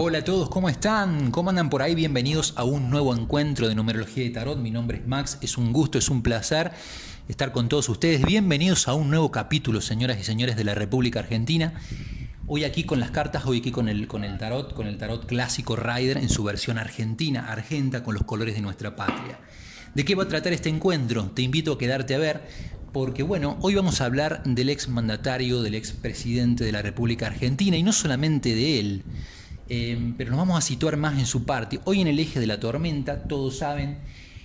Hola a todos, ¿cómo están? ¿Cómo andan por ahí? Bienvenidos a un nuevo encuentro de Numerología y Tarot. Mi nombre es Max, es un gusto, es un placer estar con todos ustedes. Bienvenidos a un nuevo capítulo, señoras y señores de la República Argentina. Hoy aquí con las cartas, hoy aquí con el tarot clásico Ryder en su versión argentina, argenta, con los colores de nuestra patria. ¿De qué va a tratar este encuentro? Te invito a quedarte a ver, porque bueno, hoy vamos a hablar del exmandatario, del expresidente de la República Argentina, y no solamente de él, pero nos vamos a situar más en su parte. Hoy en el eje de la tormenta, todos saben,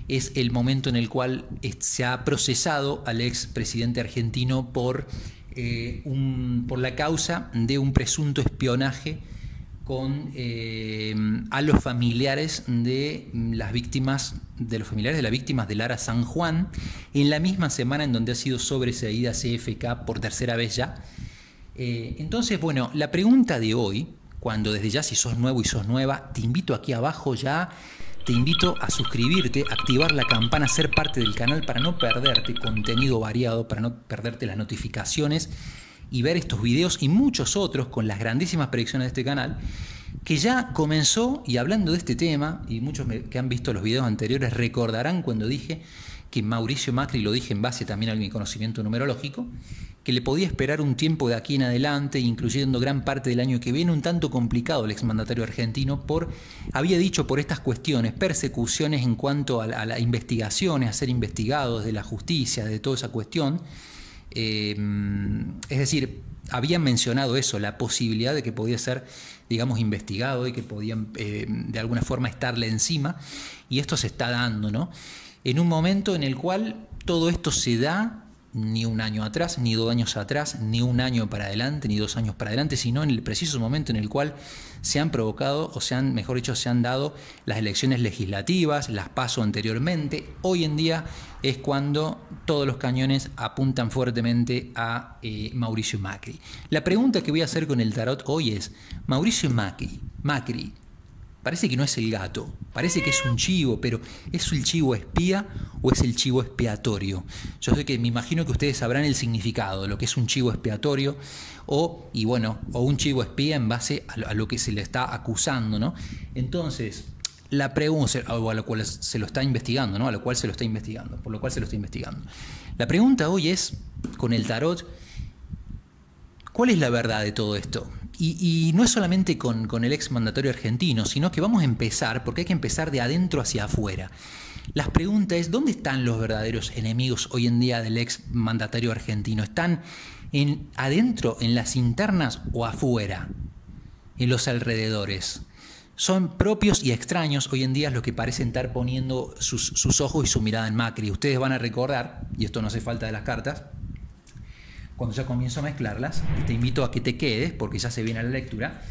es el momento en el cual se ha procesado al expresidente argentino por la causa de un presunto espionaje a los familiares de las víctimas de la ARA San Juan, en la misma semana en donde ha sido sobreseída CFK por tercera vez ya. Entonces, bueno, la pregunta de hoy, cuando desde ya, si sos nuevo y sos nueva, te invito aquí abajo ya, te invito a suscribirte, activar la campana, ser parte del canal para no perderte contenido variado, para no perderte las notificaciones y ver estos videos y muchos otros con las grandísimas predicciones de este canal, que ya comenzó. Y hablando de este tema, y muchos que han visto los videos anteriores recordarán cuando dije que Mauricio Macri, lo dije en base también a mi conocimiento numerológico, que le podía esperar un tiempo de aquí en adelante, incluyendo gran parte del año que viene, un tanto complicado el exmandatario argentino, había dicho, por estas cuestiones, persecuciones en cuanto a las investigaciones, a ser investigados de la justicia, de toda esa cuestión. Es decir, habían mencionado eso, la posibilidad de que podía ser, digamos, investigado y que podían de alguna forma estarle encima, y esto se está dando, ¿no? En un momento en el cual todo esto se da ni un año atrás, ni 2 años atrás, ni un año para adelante, ni 2 años para adelante, sino en el preciso momento en el cual se han provocado, o se han dado las elecciones legislativas, las PASO anteriormente. Hoy en día es cuando todos los cañones apuntan fuertemente a Mauricio Macri. La pregunta que voy a hacer con el tarot hoy es: Mauricio Macri, parece que no es el gato, parece que es un chivo, pero ¿es el chivo espía o es el chivo expiatorio? Yo sé que me imagino que ustedes sabrán el significado, lo que es un chivo expiatorio o un chivo espía en base a lo que se le está acusando, ¿no? Entonces, la pregunta, a lo cual se lo está investigando, ¿no? Por lo cual se lo está investigando. La pregunta hoy es, con el tarot, ¿cuál es la verdad de todo esto? Y no es solamente con el exmandatario argentino, sino que vamos a empezar, porque hay que empezar de adentro hacia afuera. La pregunta es, ¿dónde están los verdaderos enemigos hoy en día del exmandatario argentino? ¿Están adentro, en las internas, o afuera, en los alrededores? Son propios y extraños hoy en día los que parecen estar poniendo sus ojos y su mirada en Macri. Ustedes van a recordar, y esto no hace falta de las cartas, cuando ya comienzo a mezclarlas, te invito a que te quedes porque ya se viene a la lectura.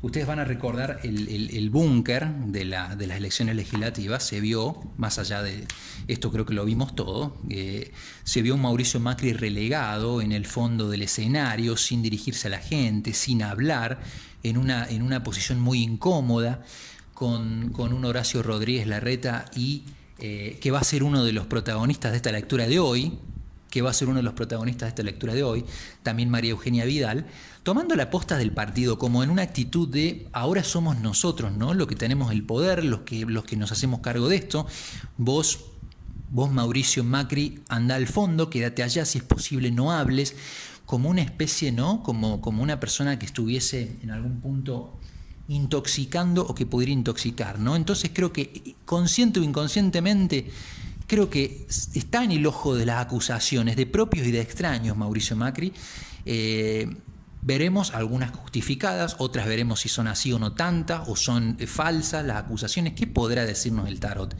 Ustedes van a recordar el búnker de las elecciones legislativas. Se vio, más allá de esto creo que lo vimos todo, se vio un Mauricio Macri relegado en el fondo del escenario, sin dirigirse a la gente, sin hablar, en una posición muy incómoda, con un Horacio Rodríguez Larreta, y que va a ser uno de los protagonistas de esta lectura de hoy. También María Eugenia Vidal, tomando la posta del partido, como en una actitud de ahora somos nosotros, ¿no? Los que tenemos el poder, los que nos hacemos cargo de esto. Vos Mauricio Macri, andá al fondo, quédate allá, si es posible no hables, como una especie, ¿no? Como una persona que estuviese en algún punto intoxicando o que pudiera intoxicar, ¿no? Entonces creo que consciente o inconscientemente, creo que está en el ojo de las acusaciones de propios y de extraños Mauricio Macri. Veremos algunas justificadas, otras veremos si son así o no tantas, o son falsas las acusaciones. ¿Qué podrá decirnos el tarot?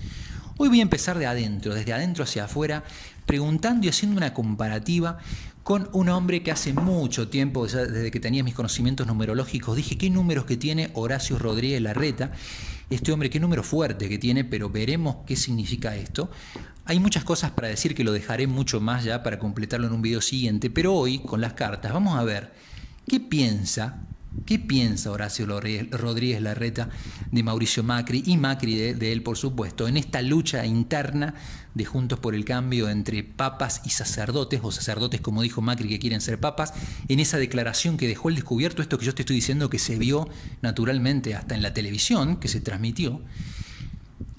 Hoy voy a empezar de adentro, desde adentro hacia afuera, preguntando y haciendo una comparativa con un hombre que hace mucho tiempo, desde que tenía mis conocimientos numerológicos, dije qué números que tiene Horacio Rodríguez Larreta. Este hombre, qué número fuerte que tiene, pero veremos qué significa esto. Hay muchas cosas para decir que lo dejaré mucho más ya para completarlo en un video siguiente, pero hoy, con las cartas, vamos a ver qué piensa ¿Qué piensa Horacio Rodríguez Larreta de Mauricio Macri y Macri de él, por supuesto, en esta lucha interna de Juntos por el Cambio entre papas y sacerdotes, o sacerdotes, como dijo Macri, que quieren ser papas, en esa declaración que dejó al descubierto esto que yo te estoy diciendo, que se vio naturalmente hasta en la televisión, que se transmitió?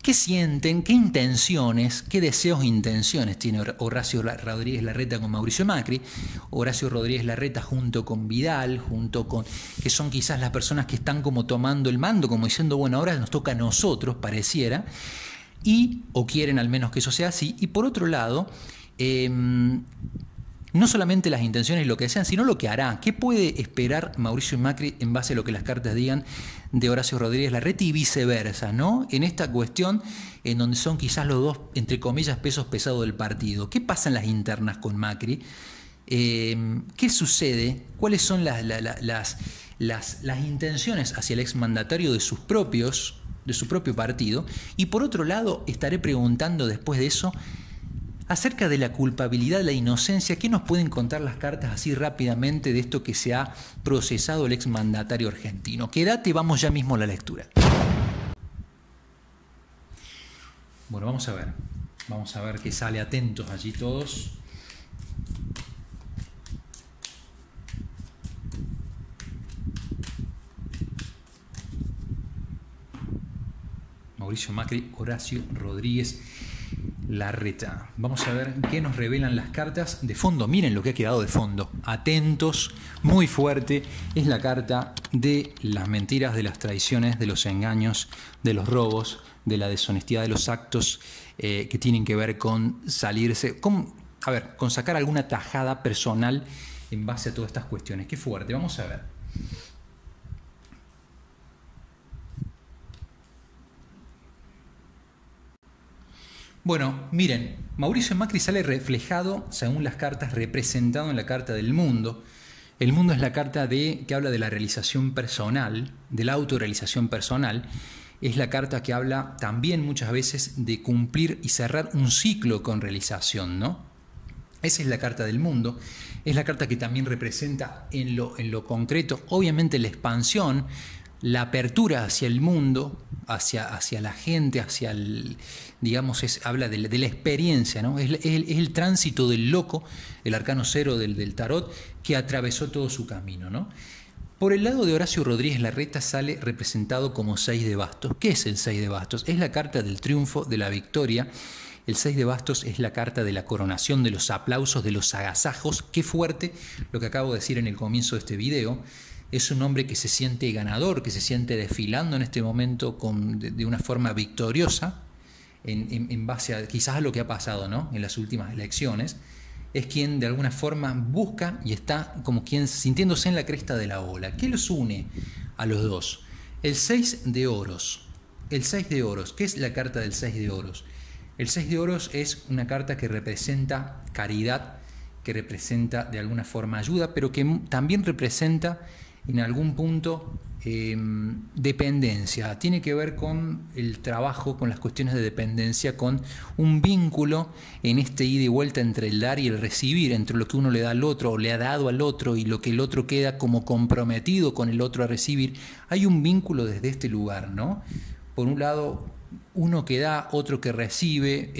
¿Qué sienten, qué intenciones, qué deseos e intenciones tiene Horacio Rodríguez Larreta con Mauricio Macri? Horacio Rodríguez Larreta junto con Vidal, junto con, que son quizás las personas que están como tomando el mando, como diciendo, bueno, ahora nos toca a nosotros, pareciera, y, o quieren al menos que eso sea así. Y por otro lado, no solamente las intenciones y lo que desean, sino lo que hará. ¿Qué puede esperar Mauricio Macri en base a lo que las cartas digan de Horacio Rodríguez Larreta y viceversa, ¿no? En esta cuestión en donde son quizás los dos, entre comillas, pesos pesados del partido. ¿Qué pasa en las internas con Macri? ¿Qué sucede? ¿Cuáles son las intenciones hacia el exmandatario de sus propios, de su propio partido? Y por otro lado, estaré preguntando después de eso acerca de la culpabilidad, la inocencia. ¿Qué nos pueden contar las cartas así rápidamente de esto que se ha procesado el exmandatario argentino? Quédate, vamos ya mismo a la lectura. Bueno, vamos a ver qué sale, atentos allí todos. Mauricio Macri, Horacio Rodríguez Larreta. Vamos a ver qué nos revelan las cartas de fondo. Miren lo que ha quedado de fondo. Atentos, muy fuerte. Es la carta de las mentiras, de las traiciones, de los engaños, de los robos, de la deshonestidad, de los actos que tienen que ver con salirse, con sacar alguna tajada personal en base a todas estas cuestiones. Qué fuerte. Vamos a ver. Bueno, miren, Mauricio Macri sale reflejado, según las cartas, representado en la carta del mundo. El mundo es la carta que habla de la realización personal, de la autorrealización personal. Es la carta que habla también muchas veces de cumplir y cerrar un ciclo con realización, ¿no? Esa es la carta del mundo. Es la carta que también representa en lo concreto, obviamente, la expansión, la apertura hacia el mundo, hacia la gente, hacia el, digamos, habla de la experiencia, ¿no? Es el tránsito del loco, el arcano cero del tarot, que atravesó todo su camino, ¿no? Por el lado de Horacio Rodríguez Larreta sale representado como 6 de bastos. ¿Qué es el 6 de bastos? Es la carta del triunfo, de la victoria. El 6 de bastos es la carta de la coronación, de los aplausos, de los agasajos. Qué fuerte lo que acabo de decir en el comienzo de este video. Es un hombre que se siente ganador, que se siente desfilando en este momento de una forma victoriosa en base a quizás a lo que ha pasado, ¿no?, en las últimas elecciones. Es quien de alguna forma busca y está como quien sintiéndose en la cresta de la ola. ¿Qué los une a los dos? El 6 de oros. El 6 de oros. ¿Qué es la carta del 6 de oros? El 6 de oros es una carta que representa caridad, que representa de alguna forma ayuda, pero que también representa en algún punto dependencia. Tiene que ver con el trabajo, con las cuestiones de dependencia, con un vínculo en este ida y vuelta entre el dar y el recibir, entre lo que uno le da al otro o le ha dado al otro y lo que el otro queda como comprometido con el otro a recibir. Hay un vínculo desde este lugar, ¿no? Por un lado, uno que da, otro que recibe,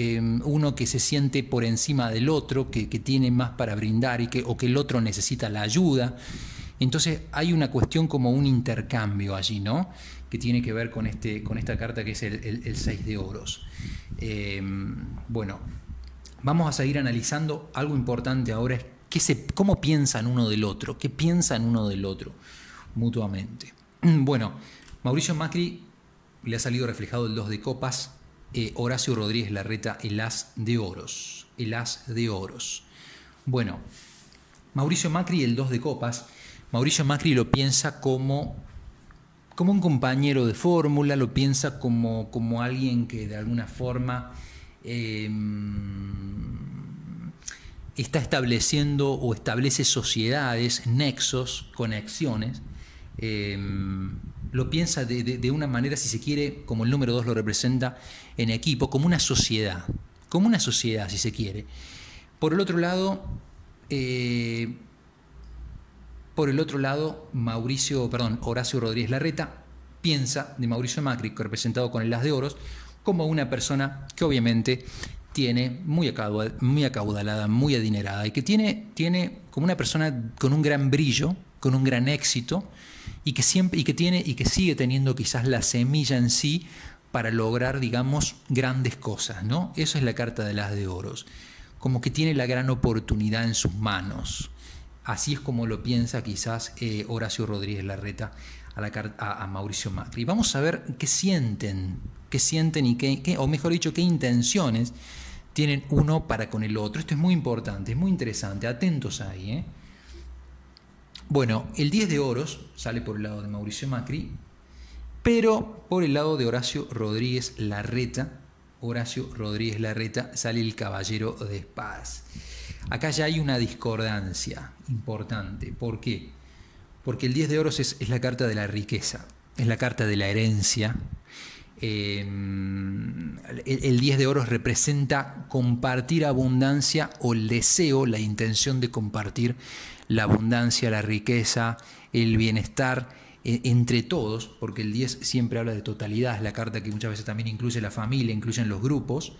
uno que se siente por encima del otro, que tiene más para brindar o que el otro necesita la ayuda. Entonces hay una cuestión como un intercambio allí, ¿no?, que tiene que ver con esta carta que es el 6 de oros. Bueno, vamos a seguir analizando. Algo importante ahora es cómo piensan uno del otro, qué piensan uno del otro mutuamente. Bueno, Mauricio Macri le ha salido reflejado el 2 de copas, Horacio Rodríguez Larreta el as de oros, el as de oros. Bueno, Mauricio Macri el 2 de copas. Mauricio Macri lo piensa como un compañero de fórmula, lo piensa como alguien que de alguna forma está estableciendo o establece sociedades, nexos, conexiones. Lo piensa de una manera, si se quiere, como el número 2 lo representa en equipo, como una sociedad, si se quiere. Por el otro lado, Por el otro lado, Horacio Rodríguez Larreta piensa de Mauricio Macri, representado con el as de oros, como una persona que obviamente tiene muy acaudalada, muy adinerada, y que tiene como una persona con un gran brillo, con un gran éxito, y que siempre sigue teniendo quizás la semilla en sí para lograr, digamos, grandes cosas, ¿no? Eso es la carta del as de oros, como que tiene la gran oportunidad en sus manos. Así es como lo piensa quizás Horacio Rodríguez Larreta a Mauricio Macri. Vamos a ver qué intenciones tienen uno para con el otro. Esto es muy importante, es muy interesante, atentos ahí, ¿eh? Bueno, el 10 de oros sale por el lado de Mauricio Macri, pero por el lado de Horacio Rodríguez Larreta, sale el caballero de espadas. Acá ya hay una discordancia importante. ¿Por qué? Porque el 10 de oros es la carta de la riqueza, es la carta de la herencia. El 10 de oros representa compartir abundancia o el deseo, la intención de compartir la abundancia, la riqueza, el bienestar entre todos, porque el 10 siempre habla de totalidad, es la carta que muchas veces también incluye la familia, incluyen los grupos,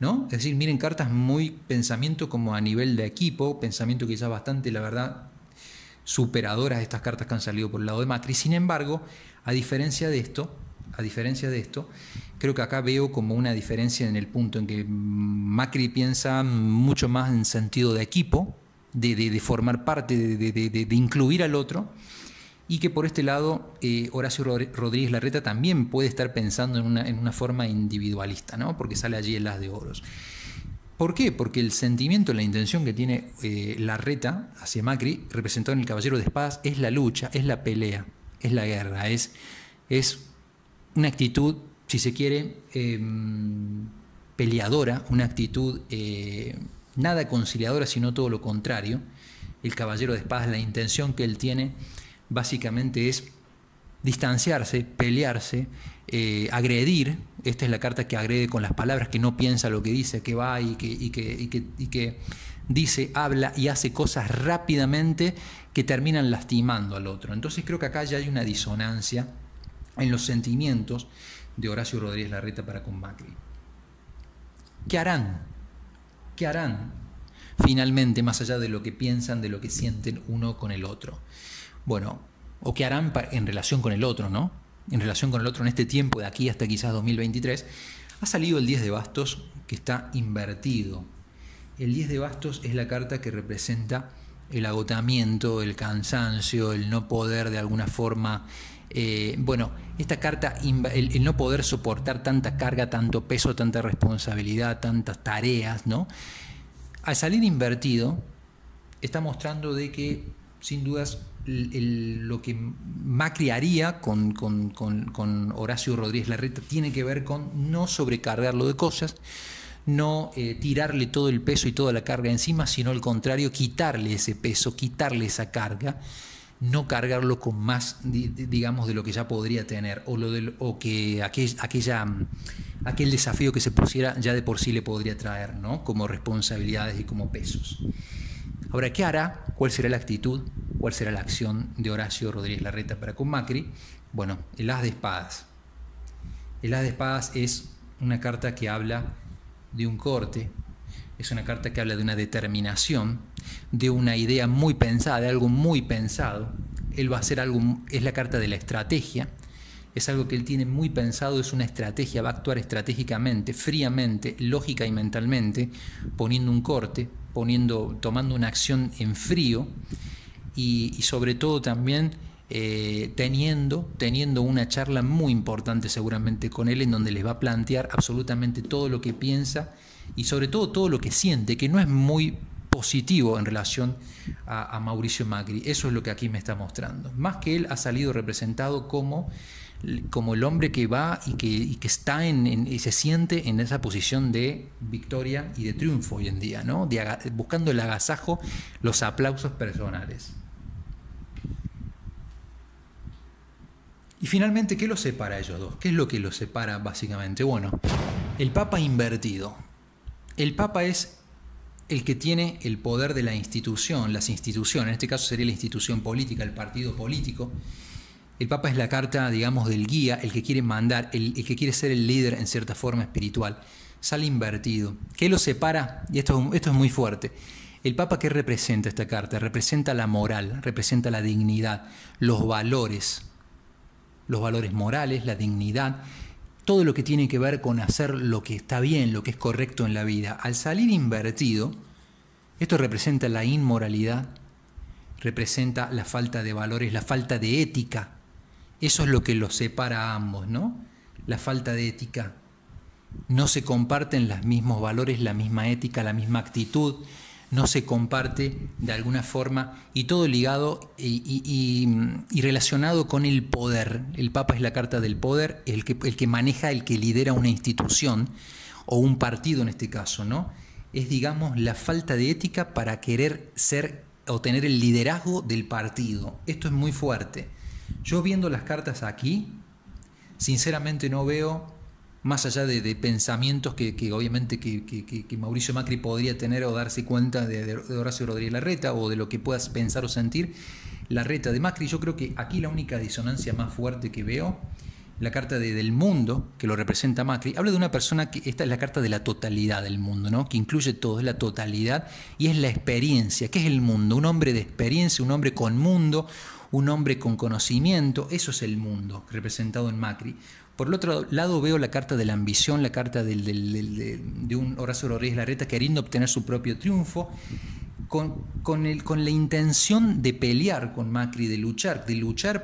¿no? Es decir, miren, cartas muy pensamiento como a nivel de equipo, pensamiento quizás bastante, la verdad, superadoras estas cartas que han salido por el lado de Macri. Sin embargo, a diferencia de esto, creo que acá veo como una diferencia en el punto en que Macri piensa mucho más en sentido de equipo, de formar parte, de incluir al otro, y que por este lado Horacio Rodríguez Larreta también puede estar pensando en una forma individualista, ¿no? Porque sale allí el as de oros. ¿Por qué? Porque el sentimiento, la intención que tiene Larreta hacia Macri, representado en el caballero de espadas, es la lucha, es la pelea, es la guerra, es una actitud, si se quiere, peleadora, una actitud nada conciliadora, sino todo lo contrario. El caballero de espadas, la intención que él tiene básicamente es distanciarse, pelearse, agredir. Esta es la carta que agrede con las palabras, que no piensa lo que dice, que va y que dice, habla y hace cosas rápidamente que terminan lastimando al otro. Entonces creo que acá ya hay una disonancia en los sentimientos de Horacio Rodríguez Larreta para con Macri. ¿Qué harán? ¿Qué harán finalmente, más allá de lo que piensan, de lo que sienten uno con el otro? Bueno, o qué harán en relación con el otro, ¿no? En relación con el otro en este tiempo de aquí hasta quizás 2023, ha salido el 10 de bastos que está invertido. El 10 de bastos es la carta que representa el agotamiento, el cansancio, el no poder de alguna forma. Esta carta, el no poder soportar tanta carga, tanto peso, tanta responsabilidad, tantas tareas, ¿no? Al salir invertido, está mostrando de que, sin dudas, lo que Macri haría con Horacio Rodríguez Larreta tiene que ver con no sobrecargarlo de cosas, no tirarle todo el peso y toda la carga encima, sino al contrario, quitarle ese peso, quitarle esa carga, no cargarlo con más, digamos, de lo que ya podría tener, o aquel desafío que se pusiera ya de por sí le podría traer, ¿no? Como responsabilidades y como pesos. Ahora, ¿qué hará? ¿Cuál será la actitud? ¿Cuál será la acción de Horacio Rodríguez Larreta para con Macri? Bueno, el as de espadas. El as de espadas es una carta que habla de un corte, es una carta que habla de una determinación, de una idea muy pensada, de algo muy pensado. Él va a hacer algo, es la carta de la estrategia, es algo que él tiene muy pensado, es una estrategia, va a actuar estratégicamente, fríamente, lógica y mentalmente, poniendo un corte, tomando una acción en frío y sobre todo también teniendo una charla muy importante seguramente con él, en donde les va a plantear absolutamente todo lo que piensa y sobre todo todo lo que siente, que no es muy positivo en relación a Mauricio Macri. Eso es lo que aquí me está mostrando. Más que él ha salido representado como el hombre que va y que está y se siente en esa posición de victoria y de triunfo hoy en día, ¿no? Buscando el agasajo, los aplausos personales. Y finalmente, ¿qué los separa a ellos dos? ¿Qué es lo que los separa básicamente? Bueno, el Papa invertido. El Papa es el que tiene el poder de la institución, las instituciones, en este caso sería la institución política, el partido político. El Papa es la carta, digamos, del guía, el que quiere mandar, el que quiere ser el líder en cierta forma espiritual. Sale invertido. ¿Qué lo separa? Y esto es muy fuerte. ¿El Papa qué representa esta carta? Representa la moral, representa la dignidad, los valores morales, la dignidad, todo lo que tiene que ver con hacer lo que está bien, lo que es correcto en la vida. Al salir invertido, esto representa la inmoralidad, representa la falta de valores, la falta de ética. Eso es lo que los separa a ambos, ¿no? La falta de ética. No se comparten los mismos valores, la misma ética, la misma actitud. No se comparte de alguna forma, y todo ligado y relacionado con el poder. El Papa es la carta del poder, el que maneja, el que lidera una institución o un partido en este caso, ¿no? Es, digamos, la falta de ética para querer ser o tener el liderazgo del partido. Esto es muy fuerte. Yo viendo las cartas aquí, sinceramente no veo, más allá de pensamientos que obviamente que Mauricio Macri podría tener o darse cuenta de Horacio Rodríguez Larreta o de lo que puedas pensar o sentir Larreta de Macri, yo creo que aquí la única disonancia más fuerte que veo, la carta del mundo, que lo representa Macri, habla de una persona que, esta es la carta de la totalidad del mundo, ¿no? Que incluye todo, es la totalidad y es la experiencia. ¿Qué es el mundo? Un hombre de experiencia, un hombre con mundo, un hombre con conocimiento, eso es el mundo representado en Macri. Por el otro lado veo la carta de la ambición, la carta de un Horacio Rodríguez Larreta queriendo obtener su propio triunfo, con la intención de pelear con Macri, de luchar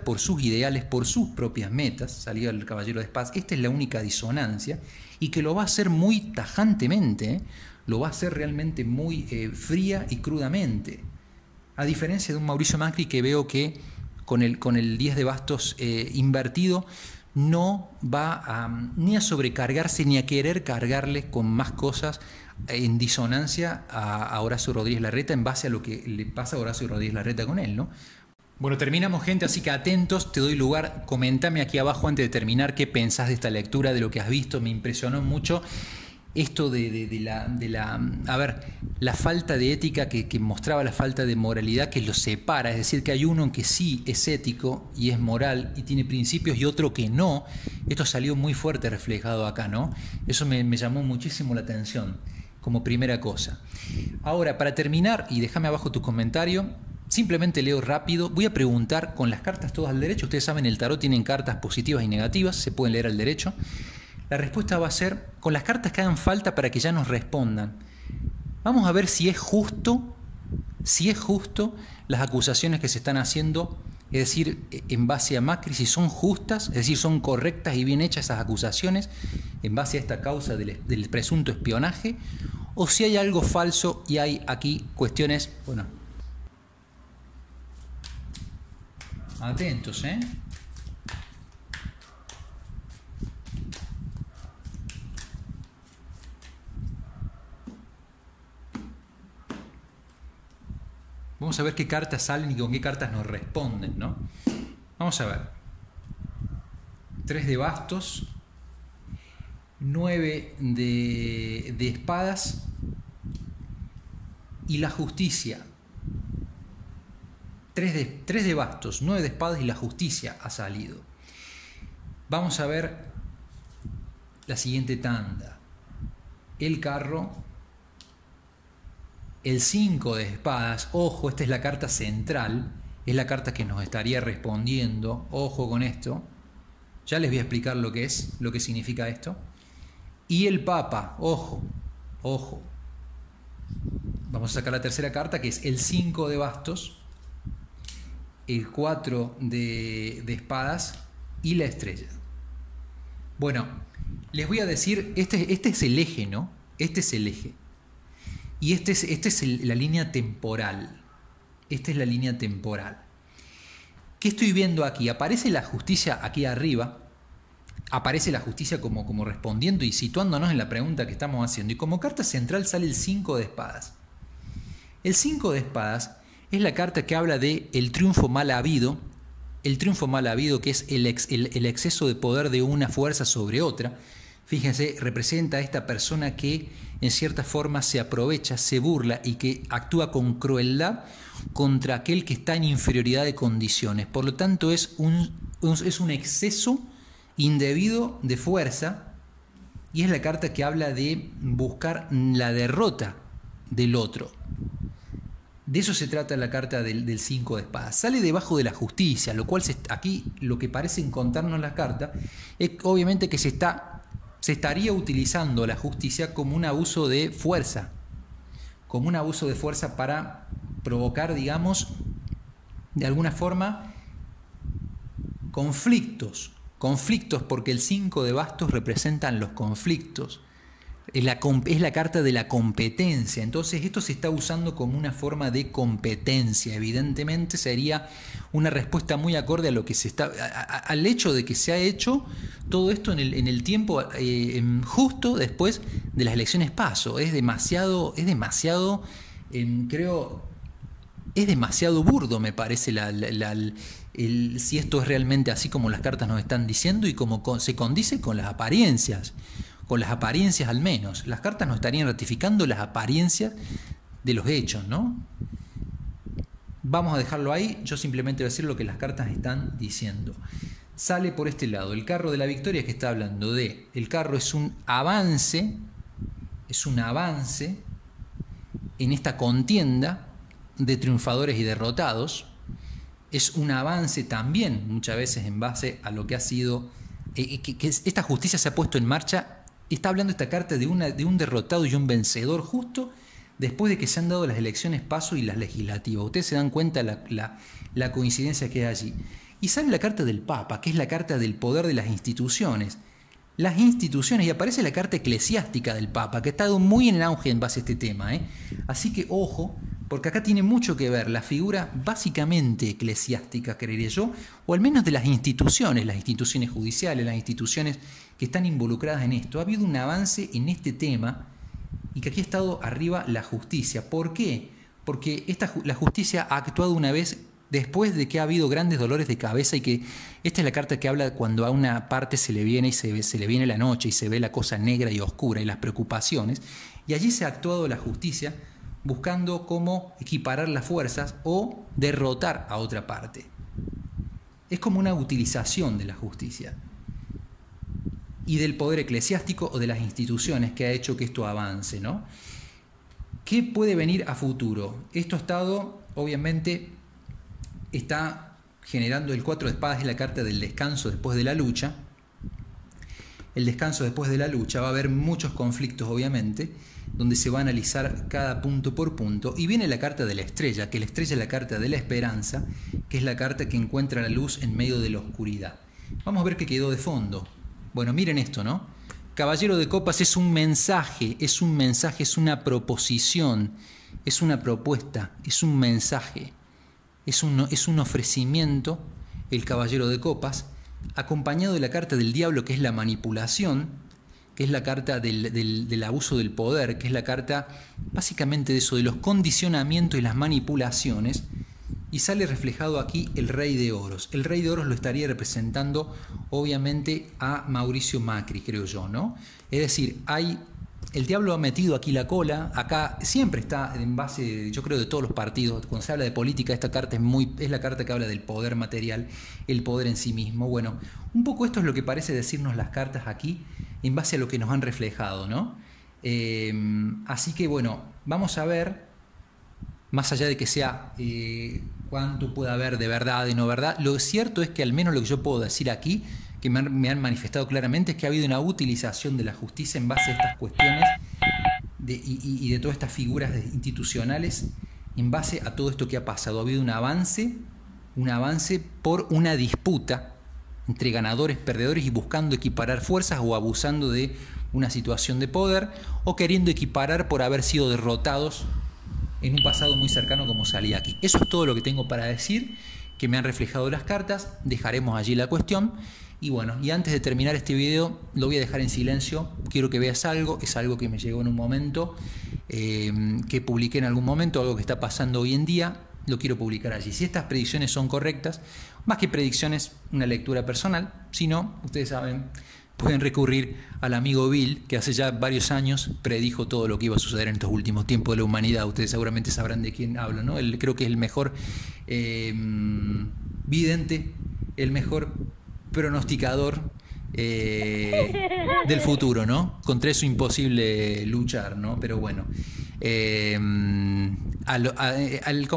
por sus ideales, por sus propias metas, salió el Caballero de Espadas. Esta es la única disonancia y que lo va a hacer muy tajantemente, ¿eh? Lo va a hacer realmente muy fría y crudamente. A diferencia de un Mauricio Macri que veo que con el 10 de bastos invertido, no va ni a sobrecargarse ni a querer cargarle con más cosas en disonancia a Horacio Rodríguez Larreta en base a lo que le pasa a Horacio Rodríguez Larreta con él, ¿no? Bueno, terminamos, gente, así que atentos, te doy lugar, comentame aquí abajo antes de terminar qué pensás de esta lectura, de lo que has visto, me impresionó mucho esto de la falta de ética que mostraba, la falta de moralidad que los separa, es decir, que hay uno que sí es ético y es moral y tiene principios y otro que no. Esto salió muy fuerte reflejado acá, ¿no? Eso me llamó muchísimo la atención como primera cosa. Ahora, para terminar, y déjame abajo tu comentario, simplemente leo rápido, voy a preguntar con las cartas todas al derecho. Ustedes saben, el tarot tienen cartas positivas y negativas, se pueden leer al derecho. La respuesta va a ser con las cartas que hagan falta para que ya nos respondan. Vamos a ver si es justo las acusaciones que se están haciendo, es decir, en base a Macri, si son justas, es decir, son correctas y bien hechas esas acusaciones en base a esta causa del presunto espionaje, o si hay algo falso y hay aquí cuestiones, bueno, atentos, ¿eh? Vamos a ver qué cartas salen y con qué cartas nos responden, ¿no? Vamos a ver. 3 de bastos. 9 de espadas. Y la justicia. 3 de bastos, 9 de espadas y la justicia ha salido. Vamos a ver la siguiente tanda. El carro. El 5 de espadas, ojo, esta es la carta central, es la carta que nos estaría respondiendo, ojo con esto, ya les voy a explicar lo que es, lo que significa esto, y el Papa, ojo, ojo, vamos a sacar la tercera carta que es el 5 de bastos, el 4 de espadas y la estrella. Bueno, les voy a decir, este es el eje, ¿no? Este es el eje. Y esta es la línea temporal. Esta es la línea temporal. ¿Qué estoy viendo aquí? Aparece la justicia aquí arriba. Aparece la justicia como respondiendo y situándonos en la pregunta que estamos haciendo. Y como carta central sale el 5 de espadas. El 5 de espadas es la carta que habla de el triunfo mal habido. El triunfo mal habido que es el exceso de poder de una fuerza sobre otra. fíjense, representa a esta persona que en cierta forma se aprovecha, se burla y que actúa con crueldad contra aquel que está en inferioridad de condiciones. Por lo tanto, es un exceso indebido de fuerza, y es la carta que habla de buscar la derrota del otro. De eso se trata la carta del 5 de espadas. Sale debajo de la justicia, lo cual aquí lo que parece contarnos la carta es obviamente que se estaría utilizando la justicia como un abuso de fuerza, para provocar, digamos, de alguna forma conflictos, porque el 5 de bastos representan los conflictos. Es la carta de la competencia. Entonces esto se está usando como una forma de competencia. Evidentemente sería una respuesta muy acorde a lo que se está, al hecho de que se ha hecho todo esto en el tiempo justo después de las elecciones PASO. Es demasiado burdo, me parece, si esto es realmente así como las cartas nos están diciendo y como se condice con las apariencias. Con las apariencias al menos. Las cartas no estarían ratificando las apariencias de los hechos, ¿no? Vamos a dejarlo ahí. Yo simplemente voy a decir lo que las cartas están diciendo. Sale por este lado el carro de la victoria, que está hablando de... El carro es un avance. Es un avance en esta contienda de triunfadores y derrotados. Es un avance también muchas veces en base a lo que ha sido... que esta justicia se ha puesto en marcha. Está hablando esta carta de un derrotado y un vencedor justo después de que se han dado las elecciones PASO y las legislativas. Ustedes se dan cuenta la coincidencia que hay allí. Y sale la carta del Papa, que es la carta del poder de las instituciones. Las instituciones, y aparece la carta eclesiástica del Papa, que ha estado muy en auge en base a este tema, ¿eh? Así que ojo, porque acá tiene mucho que ver la figura básicamente eclesiástica, creería yo, o al menos de las instituciones judiciales, las instituciones que están involucradas en esto. Ha habido un avance en este tema y que aquí ha estado arriba la justicia. ¿Por qué? Porque la justicia ha actuado una vez después de que ha habido grandes dolores de cabeza, y que esta es la carta que habla cuando a una parte se le viene y se le viene la noche y se ve la cosa negra y oscura y las preocupaciones, y allí se ha actuado la justicia buscando cómo equiparar las fuerzas o derrotar a otra parte. Es como una utilización de la justicia y del poder eclesiástico o de las instituciones que ha hecho que esto avance, ¿no? ¿Qué puede venir a futuro? Esto ha estado, obviamente, está generando el 4 de espadas, es la carta del descanso después de la lucha. El descanso después de la lucha, va a haber muchos conflictos, obviamente, donde se va a analizar cada punto por punto. Y viene la carta de la estrella, que la estrella es la carta de la esperanza, que es la carta que encuentra la luz en medio de la oscuridad. Vamos a ver qué quedó de fondo. Bueno, miren esto, ¿no? Caballero de copas es un mensaje, es una proposición, es una propuesta, es un mensaje, es un ofrecimiento, el caballero de copas, acompañado de la carta del diablo, que es la manipulación, que es la carta del abuso del poder, que es la carta básicamente de eso, de los condicionamientos y las manipulaciones, y sale reflejado aquí el rey de oros. El rey de oros lo estaría representando obviamente a Mauricio Macri, creo yo, ¿no? Es decir, el diablo ha metido aquí la cola, acá siempre está en base, yo creo, de todos los partidos. Cuando se habla de política, esta carta es la carta que habla del poder material, el poder en sí mismo. Bueno, un poco esto es lo que parece decirnos las cartas aquí, en base a lo que nos han reflejado, ¿no? Así que bueno, vamos a ver... Más allá de que sea cuánto pueda haber de verdad, de no verdad, lo cierto es que al menos lo que yo puedo decir aquí, que me han manifestado claramente, es que ha habido una utilización de la justicia en base a estas cuestiones y de todas estas figuras institucionales en base a todo esto que ha pasado. Ha habido un avance por una disputa entre ganadores, perdedores, y buscando equiparar fuerzas o abusando de una situación de poder o queriendo equiparar por haber sido derrotados en un pasado muy cercano, como salía aquí. Eso es todo lo que tengo para decir, que me han reflejado las cartas. Dejaremos allí la cuestión. Y bueno, y antes de terminar este video, lo voy a dejar en silencio. Quiero que veas algo, es algo que me llegó en un momento, que publiqué en algún momento, algo que está pasando hoy en día, lo quiero publicar allí. Si estas predicciones son correctas, más que predicciones, una lectura personal, si no, ustedes saben, pueden recurrir al amigo Bill, que hace ya varios años predijo todo lo que iba a suceder en estos últimos tiempos de la humanidad. Ustedes seguramente sabrán de quién hablo, ¿no? Él creo que es el mejor vidente, el mejor pronosticador del futuro, ¿no? Contra eso imposible luchar, ¿no? Pero bueno, al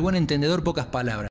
buen entendedor pocas palabras.